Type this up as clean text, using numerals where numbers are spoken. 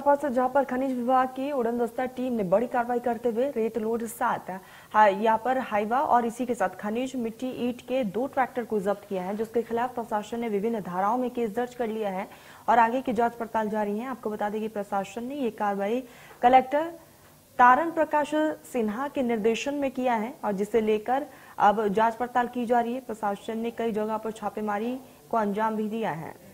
कपास जहां पर खनिज विभाग की उड़नदस्ता टीम ने बड़ी कार्रवाई करते हुए रेत लोड साथ यहाँ पर हाइवा और इसी के साथ खनिज मिट्टी ईट के 2 ट्रैक्टर को जब्त किया है, जिसके खिलाफ प्रशासन ने विभिन्न धाराओं में केस दर्ज कर लिया है और आगे की जांच पड़ताल जारी है। आपको बता दें कि प्रशासन ने ये कार्रवाई कलेक्टर तारण प्रकाश सिन्हा के निर्देशन में किया है और जिसे लेकर अब जांच पड़ताल की जा रही है। प्रशासन ने कई जगह पर छापेमारी को अंजाम भी दिया है।